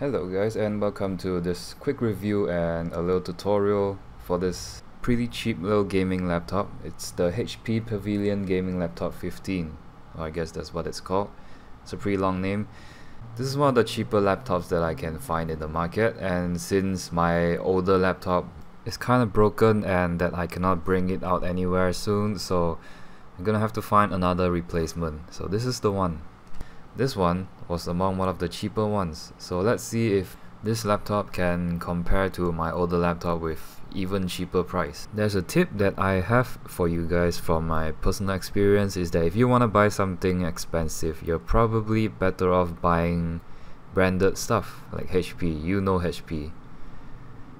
Hello guys, and welcome to this quick review and a little tutorial for this pretty cheap little gaming laptop. It's the HP Pavilion Gaming Laptop 15. I guess that's what it's called. It's a pretty long name. This is one of the cheaper laptops that I can find in the market, and since my older laptop is kind of broken and that I cannot bring it out anywhere soon, so I'm gonna have to find another replacement. So this is the one. This one was among one of the cheaper ones, so let's see if this laptop can compare to my older laptop with even cheaper price. There's a tip that I have for you guys from my personal experience is that if you want to buy something expensive, you're probably better off buying branded stuff like HP, you know HP.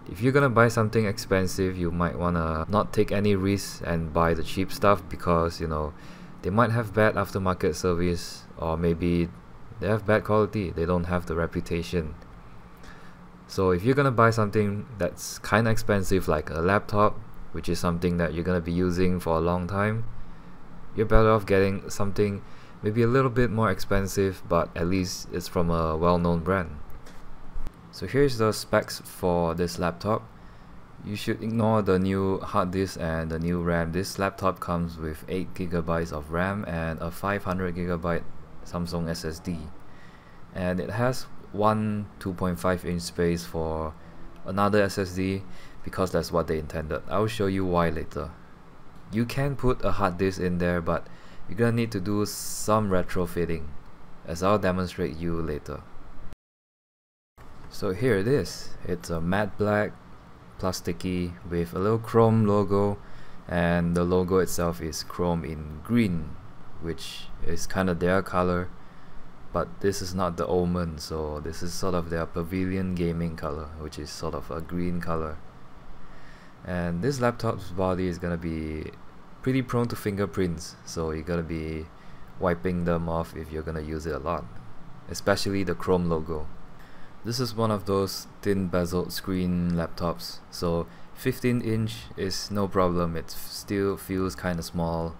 If you're gonna buy something expensive, you might wanna not take any risks and buy the cheap stuff because, you know, they might have bad aftermarket service, or maybe they have bad quality, they don't have the reputation. So if you're gonna buy something that's kinda expensive like a laptop, which is something that you're gonna be using for a long time, you're better off getting something maybe a little bit more expensive, but at least it's from a well-known brand. So here's the specs for this laptop. You should ignore the new hard disk and the new RAM. This laptop comes with 8GB of RAM and a 500GB Samsung SSD. And it has one 2.5-inch space for another SSD because that's what they intended. I'll show you why later. You can put a hard disk in there, but you're gonna need to do some retrofitting, as I'll demonstrate you later. So here it is. It's a matte black plasticky with a little chrome logo, and the logo itself is chrome in green, which is kind of their color, but this is not the Omen, so this is sort of their Pavilion Gaming color, which is sort of a green color. And this laptop's body is gonna be pretty prone to fingerprints, so you're gonna be wiping them off if you're gonna use it a lot, especially the chrome logo. This is one of those thin bezel screen laptops, so 15-inch is no problem. It still feels kind of small,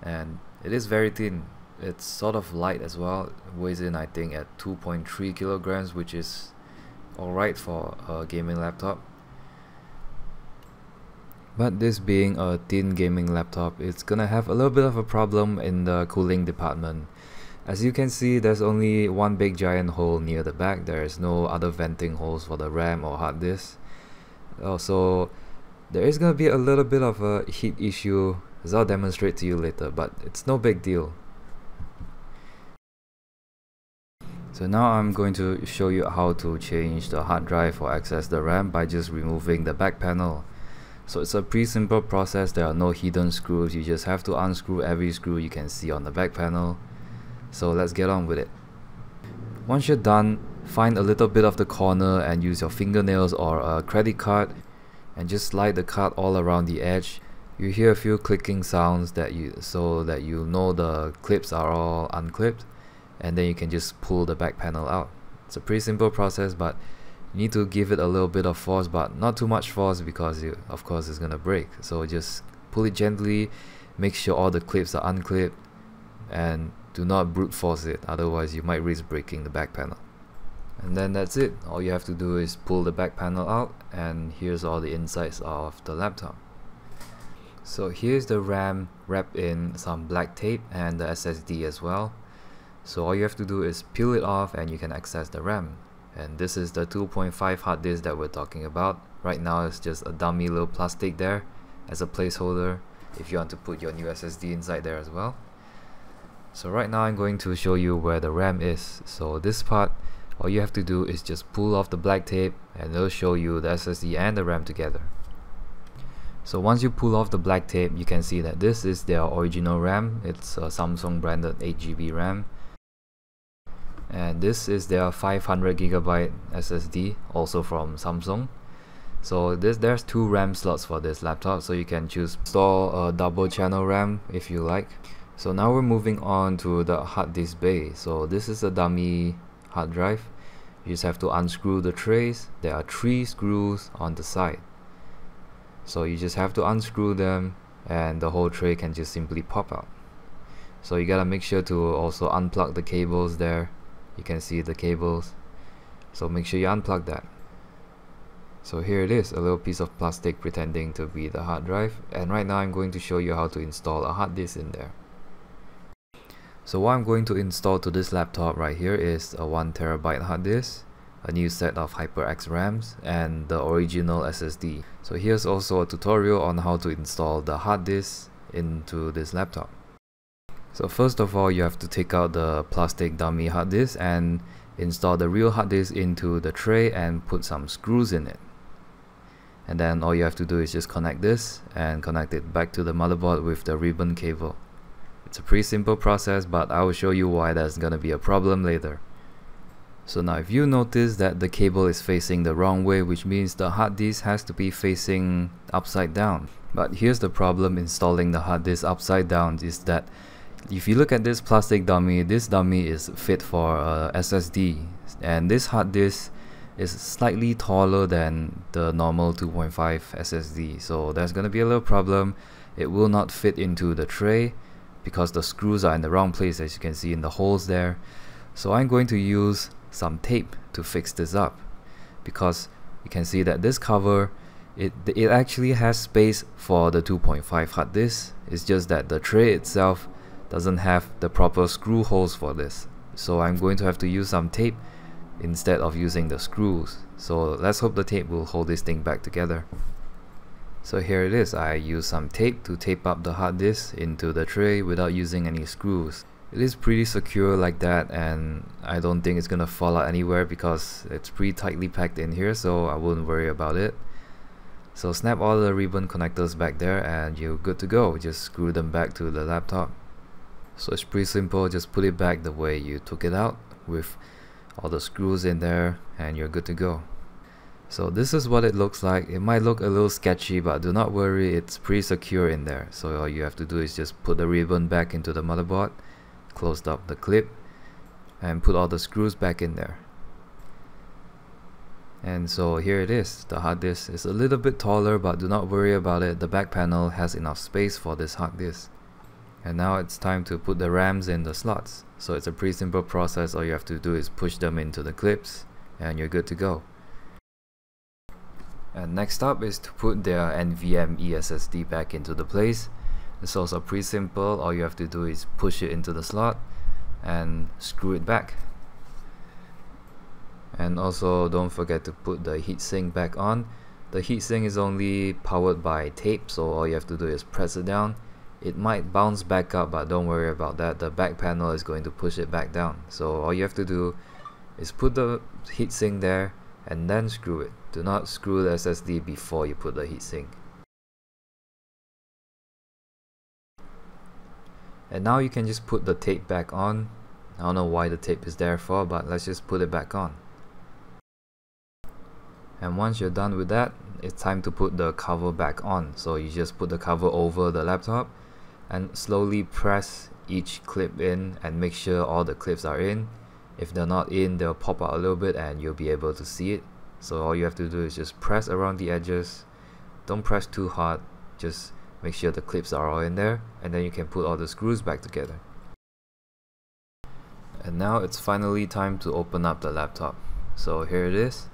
and it is very thin. It's sort of light as well. It weighs in, I think, at 2.3 kilograms, which is alright for a gaming laptop. But this being a thin gaming laptop, it's gonna have a little bit of a problem in the cooling department. As you can see, there's only one big giant hole near the back. There is no other venting holes for the RAM or hard disk. Also, there is going to be a little bit of a heat issue, as I'll demonstrate to you later, but it's no big deal. So now I'm going to show you how to change the hard drive or access the RAM by just removing the back panel. So it's a pretty simple process. There are no hidden screws. You just have to unscrew every screw you can see on the back panel. So let's get on with it. Once you're done, find a little bit of the corner and use your fingernails or a credit card and just slide the card all around the edge. You hear a few clicking sounds so that you know the clips are all unclipped, and then you can just pull the back panel out. It's a pretty simple process, but you need to give it a little bit of force, but not too much force because of course it's gonna break. So just pull it gently, make sure all the clips are unclipped, and do not brute force it, otherwise you might risk breaking the back panel. And then that's it. All you have to do is pull the back panel out, and here's all the insides of the laptop. So here's the RAM wrapped in some black tape and the SSD as well. So all you have to do is peel it off and you can access the RAM. And this is the 2.5 hard disk that we're talking about. Right now it's just a dummy little plastic there as a placeholder if you want to put your new SSD inside there as well. So right now I'm going to show you where the RAM is. So this part, all you have to do is just pull off the black tape and it'll show you the SSD and the RAM together. So once you pull off the black tape, you can see that this is their original RAM. It's a Samsung branded 8GB RAM. And this is their 500GB SSD, also from Samsung. So there's two RAM slots for this laptop, so you can choose store a double channel RAM if you like. So now we're moving on to the hard disk bay. So this is a dummy hard drive. You just have to unscrew the trays. There are 3 screws on the side. So you just have to unscrew them and the whole tray can just simply pop out. So you gotta make sure to also unplug the cables there. You can see the cables. So make sure you unplug that. So here it is, a little piece of plastic pretending to be the hard drive, and right now I'm going to show you how to install a hard disk in there. So what I'm going to install to this laptop right here is a 1TB hard disk, a new set of HyperX RAMs, and the original SSD. So here's also a tutorial on how to install the hard disk into this laptop. So first of all, you have to take out the plastic dummy hard disk and install the real hard disk into the tray and put some screws in it. And then all you have to do is just connect this and connect it back to the motherboard with the ribbon cable. It's a pretty simple process, but I will show you why that's gonna be a problem later. So now if you notice that the cable is facing the wrong way, which means the hard disk has to be facing upside down. But here's the problem installing the hard disk upside down is that if you look at this plastic dummy, this dummy is fit for SSD, and this hard disk is slightly taller than the normal 2.5 SSD, so there's gonna be a little problem. It will not fit into the tray because the screws are in the wrong place, as you can see in the holes there. So I'm going to use some tape to fix this up, because you can see that this cover, it actually has space for the 2.5 hard disk. It's just that the tray itself doesn't have the proper screw holes for this, so I'm going to have to use some tape instead of using the screws. So let's hope the tape will hold this thing back together. So here it is, I use some tape to tape up the hard disk into the tray without using any screws. It is pretty secure like that, and I don't think it's gonna fall out anywhere because it's pretty tightly packed in here, so I wouldn't worry about it. So snap all the ribbon connectors back there and you're good to go. Just screw them back to the laptop. So it's pretty simple, just put it back the way you took it out with all the screws in there and you're good to go. So this is what it looks like. It might look a little sketchy, but do not worry, it's pretty secure in there. So all you have to do is just put the ribbon back into the motherboard, close up the clip, and put all the screws back in there. And so here it is, the hard disk is a little bit taller, but do not worry about it. The back panel has enough space for this hard disk. And now it's time to put the RAMs in the slots. So it's a pretty simple process. All you have to do is push them into the clips and you're good to go. And next up is to put their NVMe SSD back into the place. It's also pretty simple. All you have to do is push it into the slot and screw it back. And also don't forget to put the heatsink back on. The heatsink is only powered by tape, so all you have to do is press it down. It might bounce back up, but don't worry about that. The back panel is going to push it back down. So all you have to do is put the heatsink there and then screw it. Do not screw the SSD before you put the heatsink. And now you can just put the tape back on. I don't know why the tape is there for, but let's just put it back on. And once you're done with that, it's time to put the cover back on. So you just put the cover over the laptop and slowly press each clip in and make sure all the clips are in. If they're not in, they'll pop out a little bit and you'll be able to see it. So all you have to do is just press around the edges. Don't press too hard, just make sure the clips are all in there, and then you can put all the screws back together. And now it's finally time to open up the laptop. So here it is.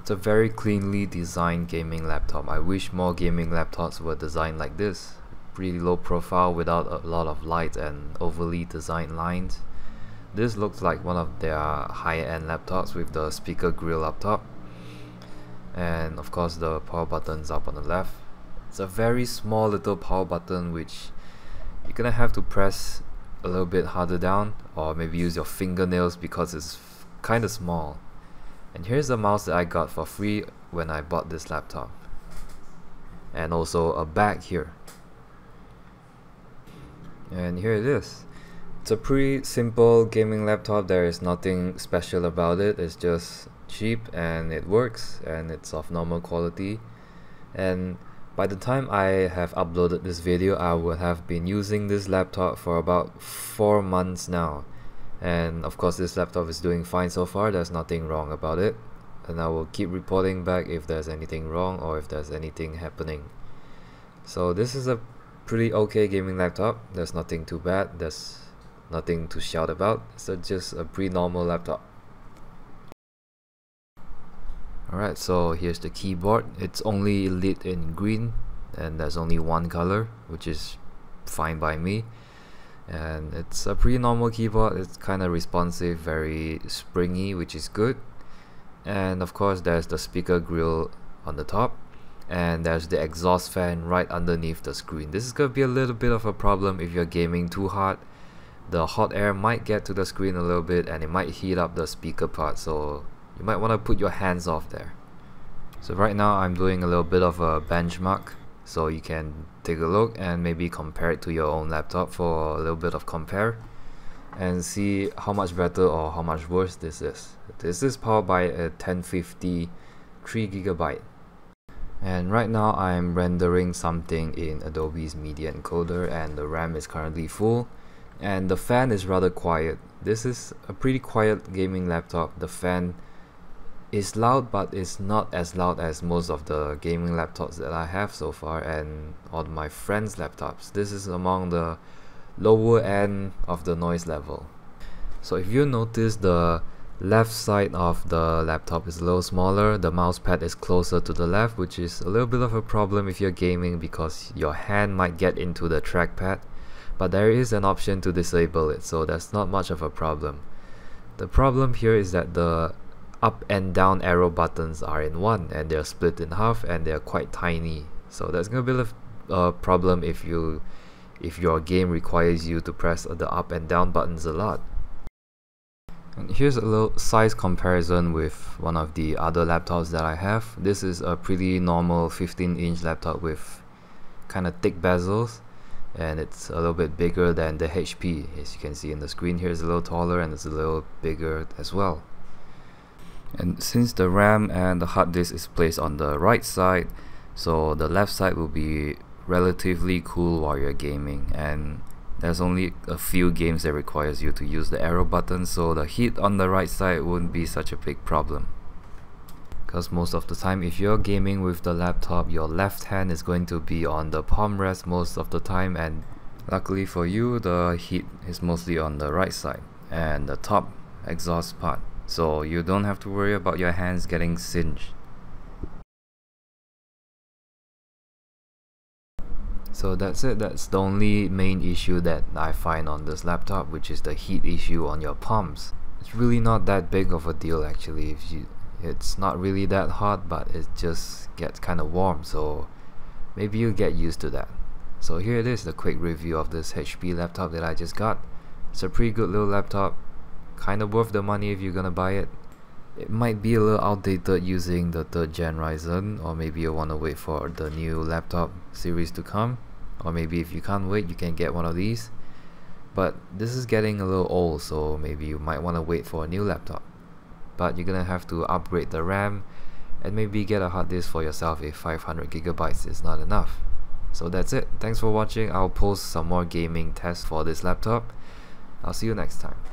It's a very cleanly designed gaming laptop. I wish more gaming laptops were designed like this. Pretty low profile without a lot of light and overly designed lines. This looks like one of their higher-end laptops with the speaker grill up top. And of course the power button's up on the left. It's a very small little power button which you're gonna have to press a little bit harder down, or maybe use your fingernails because it's kinda small. And here's the mouse that I got for free when I bought this laptop. And also a bag here. And here it is. It's a pretty simple gaming laptop. There is nothing special about it. It's just cheap and it works and it's of normal quality. And by the time I have uploaded this video, I would have been using this laptop for about 4 months now. And of course this laptop is doing fine so far, there's nothing wrong about it, and I will keep reporting back if there's anything wrong or if there's anything happening. So this is a pretty okay gaming laptop. There's nothing too bad, there's nothing to shout about. It's just a pretty normal laptop. Alright, so here's the keyboard. It's only lit in green and there's only one color, which is fine by me. And it's a pretty normal keyboard. It's kind of responsive, very springy, which is good. And of course there's the speaker grille on the top, and there's the exhaust fan right underneath the screen. This is gonna be a little bit of a problem if you're gaming too hard. The hot air might get to the screen a little bit and it might heat up the speaker part, so you might want to put your hands off there. So right now I'm doing a little bit of a benchmark, so you can take a look and maybe compare it to your own laptop for a little bit of compare and see how much better or how much worse this is. This is powered by a 1050 3GB. And right now I'm rendering something in Adobe's Media Encoder and the RAM is currently full, and the fan is rather quiet. This is a pretty quiet gaming laptop. The fan is loud, but it's not as loud as most of the gaming laptops that I have so far and on my friends' laptops. This is among the lower end of the noise level. So if you notice, the left side of the laptop is a little smaller, the mouse pad is closer to the left, which is a little bit of a problem if you're gaming because your hand might get into the trackpad, but there is an option to disable it, so that's not much of a problem. The problem here is that the up and down arrow buttons are in one and they're split in half and they're quite tiny, so that's gonna be a problem if your game requires you to press the up and down buttons a lot. And here's a little size comparison with one of the other laptops that I have. This is a pretty normal 15-inch laptop with kind of thick bezels, and it's a little bit bigger than the HP. As you can see in the screen here, it's a little taller and it's a little bigger as well. And since the RAM and the hard disk is placed on the right side, so the left side will be relatively cool while you're gaming, and there's only a few games that requires you to use the arrow button, so the heat on the right side wouldn't be such a big problem, because most of the time if you're gaming with the laptop, your left hand is going to be on the palm rest most of the time, and luckily for you the heat is mostly on the right side and the top exhaust part, so you don't have to worry about your hands getting singed. So that's it, that's the only main issue that I find on this laptop, which is the heat issue on your palms. It's really not that big of a deal actually. It's not really that hot, but it just gets kind of warm, so maybe you'll get used to that. So here it is, the quick review of this HP laptop that I just got. It's a pretty good little laptop, kind of worth the money if you're gonna buy it. It might be a little outdated using the 3rd gen Ryzen, or maybe you want to wait for the new laptop series to come, or maybe if you can't wait you can get one of these, but this is getting a little old, so maybe you might want to wait for a new laptop, but you're gonna have to upgrade the RAM and maybe get a hard disk for yourself if 500GB is not enough. So that's it, thanks for watching. I'll post some more gaming tests for this laptop. I'll see you next time.